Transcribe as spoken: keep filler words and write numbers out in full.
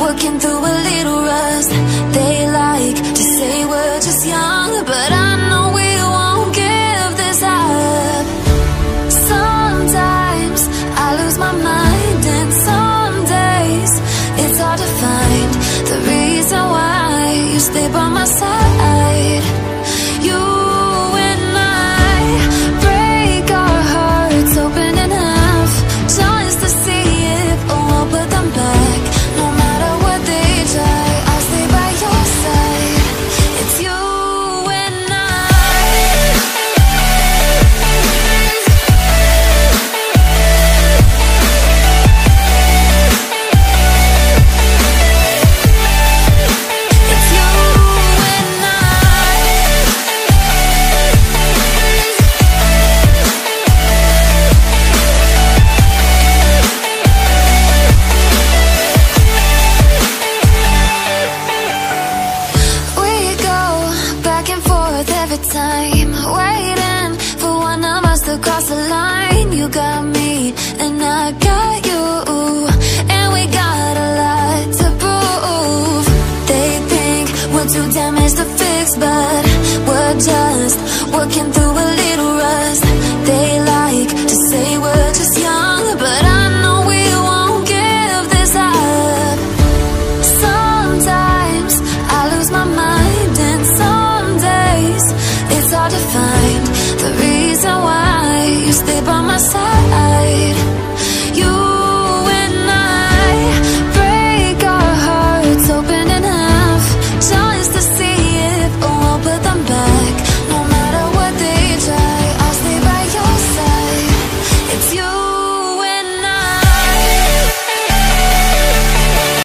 Working through a little rust. They like to say we're just young, but I